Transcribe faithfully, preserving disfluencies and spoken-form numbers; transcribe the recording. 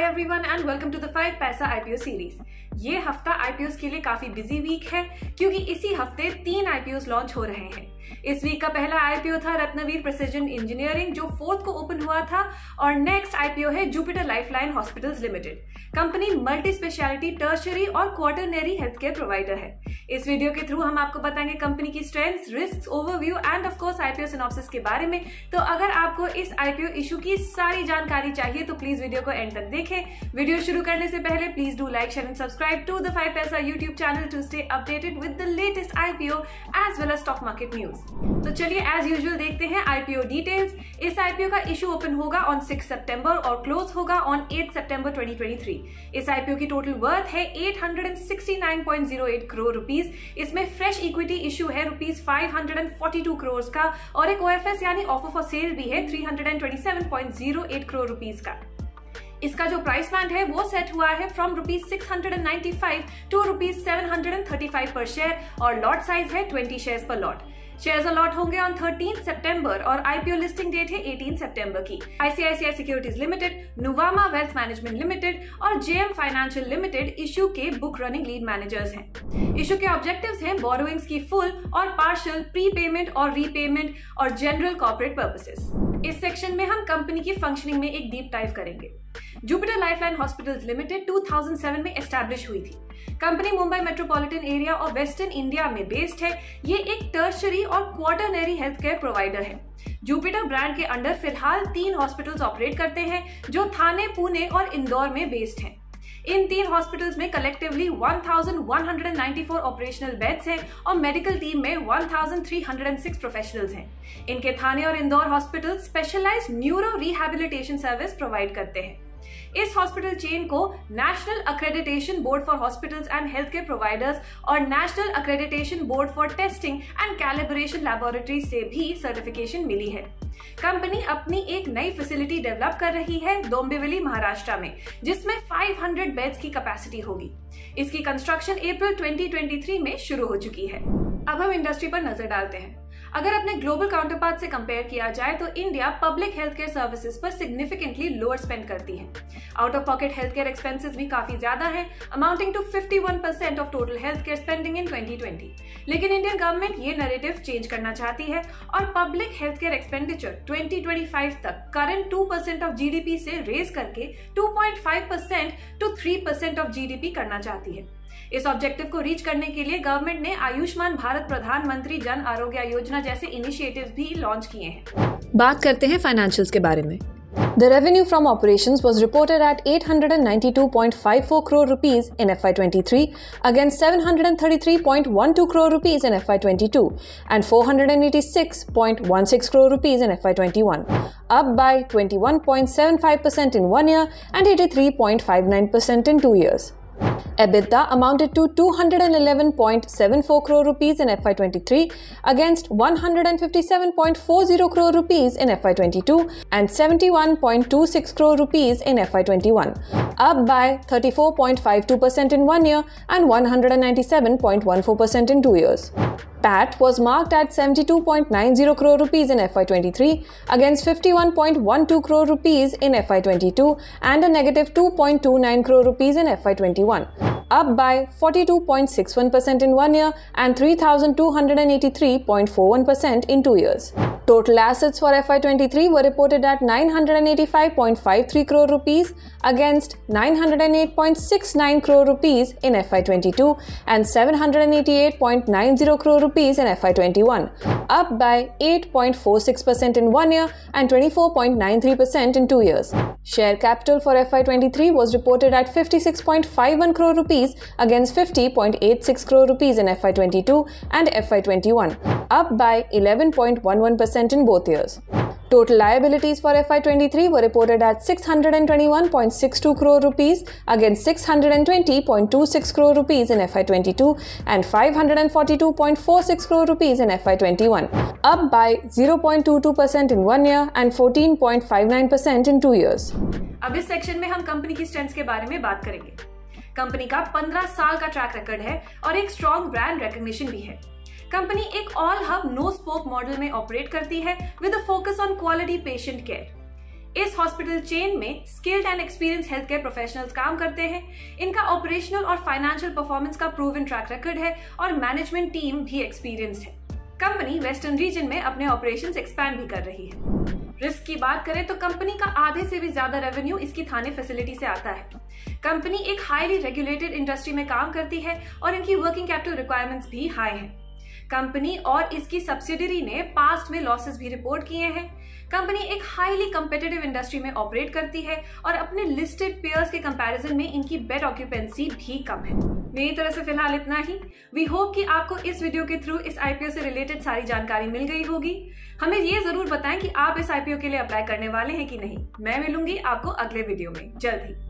Hi everyone and welcome to the five Paisa IPO series. ये हफ्ता IPOs के लिए काफी बिजी वीक है क्योंकि इसी हफ्ते तीन आईपीओस लॉन्च हो रहे हैं। इस वीक का पहला आईपीओ था रत्नवीर प्रिसिजन इंजीनियरिंग जो फोर्थ को ओपन हुआ था और नेक्स्ट आईपीओ है Jupiter lifeline hospitals Limited. Company multi specialty tertiary और क्वार्टरनरी हेल्थ केयर प्रोवाइडर है। इस वीडियो के थ्रू हम आपको बताएंगे कंपनी की strengths, risks, overview and of course IPO synopsis के बारे में। तो अगर आपको इस आईपीओ इशू की सारी जानकारी चाहिए तो प्लीज वीडियो को एंड तक देखें। वीडियो शुरू करने से पहले please do like, share and subscribe to the five Paisa YouTube channel to stay updated with the latest IPO as well as stock market news. तो चलिए एज यूजुअल देखते हैं आईपीओ डिटेल्स। इस आईपीओ का इशू ओपन होगा on six सितंबर और close होगा ऑन आठ सितंबर ट्वेंटी ट्वेंटी थ्री। इस आईपीओ की टोटल वर्थ है आठ सौ उनहस पॉइंट शून्य आठ करोड़ रुपीज। इसमें फ्रेश इक्विटी इशू है रुपीज पाँच सौ बयालीस करोड़ का और एक ओएफएस यानी ऑफर फॉर सेल भी है तीन सौ सत्ताईस पॉइंट शून्य आठ करोड़ रुपीज का। इसका जो प्राइस बैंड है वो सेट हुआ है from rupees six hundred and ninety five to rupees seven hundred and thirty five per share और लॉट साइज है बीस शेयर्स पर लॉट। शेयर्स अलॉट होंगे ऑन तेरह सितंबर और आईपीओ लिस्टिंग डेट है अठारह सितंबर की। ICICI securities limited, Nuvama wealth management limited और जेएम फाइनेंशियल लिमिटेड इशू के बुक रनिंग लीड मैनेजर्स हैं। इशू के ऑब्जेक्टिव्स हैं बोरोइंग्स की फुल और पार्शियल प्री पेमेंट और रीपेमेंट और जनरल कॉर्पोरेट पर्पसेस। इस सेक्शन में हम कंपनी की फंक्शनिंग में एक डीप डाइव करेंगे। जुपिटर लाइफलाइन हॉस्पिटल्स लिमिटेड दो हज़ार सात में एस्टैब्लिश हुई थी। कंपनी मुंबई मेट्रोपॉलिटन एरिया और वेस्टर्न इंडिया में बेस्ड है। ये एक टर्शरी और क्वार्टरनरी हेल्थ केयर प्रोवाइडर है। जुपिटर ब्रांड के अंडर फिलहाल तीन हॉस्पिटल्स ऑपरेट करते हैं जो थाने, पुणे और इंदौर में बेस्ड हैं। इन तीन हॉस्पिटल्स में कलेक्टिवली एक हज़ार एक सौ चौरानवे ऑपरेशनल बेड्स हैं और मेडिकल टीम में एक हज़ार तीन सौ छह प्रोफेशनल्स हैं। इनके थाने और Indore hospital specialised neuro rehabilitation service provide करते हैं। इस हॉस्पिटल चेन को national accreditation board for hospitals and health care providers और national accreditation board for testing and calibration laboratory से भी सर्टिफिकेशन मिली है। कंपनी अपनी एक नई फैसिलिटी डेवलप कर रही है डोंबिवली महाराष्ट्र में, जिसमें पाँच सौ बेड्स की कैपेसिटी होगी। इसकी construction April twenty twenty three में शुरू हो चुकी है। अब हम इंडस्ट्री पर नजर डालते हैं। अगर अपने ग्लोबल काउंटर पार्ट से कंपेयर किया जाए तो India public health care services पर सिग्निफिकेंटली लोअर स्पेंड करती है। Out of pocket health care expenses भी काफी ज्यादा हैं, अमाउंटिंग टू इक्यावन percent of total health care spending in twenty twenty. लेकिन इंडियन गवर्नमेंट ये नैरेटिव चेंज करना चाहती है और public health care expenditure twenty twenty five तक current two percent of GDP से रेज करके two point five percent to three percent of GDP करना चाहती है। इस ऑब्जेक्टिव को रीच करने के लिए गवर्नमेंट ने आयुष्मान भारत प्रधान मंत्री जन आरोग्य योजना जैसे इनिशिएटिव्स भी लॉन्च किए हैं। बात करते हैं फाइनेंशियल्स के बारे में। The revenue from operations was reported at eight hundred ninety-two point five four crore rupees in F Y twenty-three against seven hundred thirty-three point one two crore rupees in F Y twenty-two and four hundred eighty-six point one six crore rupees in F Y twenty-one, up by twenty-one point seven five percent in one year and eighty-three point five nine percent in two years. EBITDA amounted to two hundred eleven point seven four crore rupees in F Y twenty-three against one hundred fifty-seven point four zero crore rupees in F Y twenty-two and seventy-one point two six crore rupees in F Y twenty-one, up by thirty-four point five two percent in one year and one hundred ninety-seven point one four percent in two years. P A T was marked at seventy-two point nine zero crore rupees in F Y twenty-three against fifty-one point one two crore rupees in F Y twenty-two and a negative two point two nine crore rupees in F Y twenty-one, up by forty-two point six one percent in one year and three thousand two hundred eighty-three point four one percent in two years. Total assets for F Y twenty-three were reported at nine hundred eighty-five point five three crore rupees against nine hundred eight point six nine crore rupees in F Y twenty-two and seven hundred eighty-eight point nine zero crore rupees in F Y twenty-one, up by eight point four six percent in one year and twenty-four point nine three percent in two years. Share capital for F Y twenty-three was reported at fifty-six point five one crore rupees against fifty point eight six crore rupees in F Y twenty-two and F Y twenty-one, up by eleven point one one percent in both years. Total liabilities for F Y twenty-three were reported at six hundred twenty-one point six two crore rupees against six hundred twenty point two six crore rupees in F Y twenty-two and five hundred forty-two point four six crore rupees in F Y twenty-one, up by zero point two two percent in one year and fourteen point five nine percent in two years. अब इस section में हम company की strengths के बारे में बात करेंगे। कंपनी का पंद्रह साल का ट्रैक रिकॉर्ड है और एक स्ट्रॉन्ग ब्रांड रिकॉग्निशन भी है। कंपनी एक all hub no spoke model में ऑपरेट करती है with a focus on quality patient care. इस हॉस्पिटल चेन में skilled and experience health care professionals काम करते हैं। इनका ऑपरेशनल और फाइनेंशियल परफॉर्मेंस का प्रूवन ट्रैक रिकॉर्ड है और मैनेजमेंट टीम भी एक्सपीरियंस्ड है। कंपनी वेस्टर्न रीजन में अपने ऑपरेशंस एक्सपैंड भी कर रही है। रिस्क की बात करें तो कंपनी का आधे से भी ज्यादा रेवेन्यू इसकी थाने फैसिलिटी से आता है। कंपनी एक हाईली रेगुलेटेड इंडस्ट्री में काम करती है और इनकी वर्किंग कैपिटल रिक्वायरमेंट्स भी हाई हैं। कंपनी और इसकी सब्सिडियरी ने पास्ट में लॉसेस भी रिपोर्ट किए हैं। कंपनी एक हाईली कम्पिटिटिव इंडस्ट्री में ऑपरेट करती है और अपने लिस्टेड पेयर्स के कंपैरिजन में इनकी बेड ऑक्यूपेंसी भी कम है। मेरी तरफ से फिलहाल इतना ही। वी होप कि आपको इस वीडियो के थ्रू इस आईपीओ से रिलेटेड सारी जानकारी मिल गई होगी। हमें ये जरूर बताएं कि आप इस आईपीओ के लिए अप्लाई करने वाले हैं कि नहीं। मैं मिलूंगी आपको अगले वीडियो में जल्द ही।